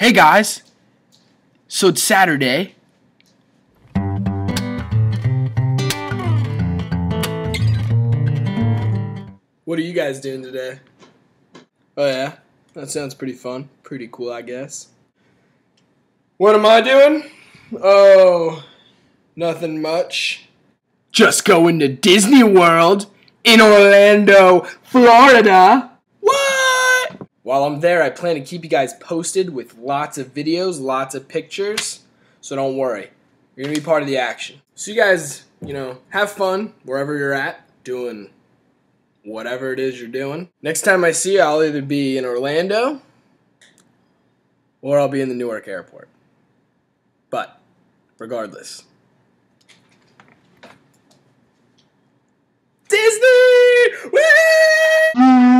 Hey guys, so it's Saturday. What are you guys doing today? Oh yeah, that sounds pretty fun, pretty cool I guess. What am I doing? Oh, nothing much. Just going to Disney World in Orlando, Florida. While I'm there, I plan to keep you guys posted with lots of videos, lots of pictures, so don't worry. You're going to be part of the action. So you guys, have fun wherever you're at, doing whatever it is you're doing. Next time I see you, I'll either be in Orlando or I'll be in the Newark airport. But regardless, Disney! Woo!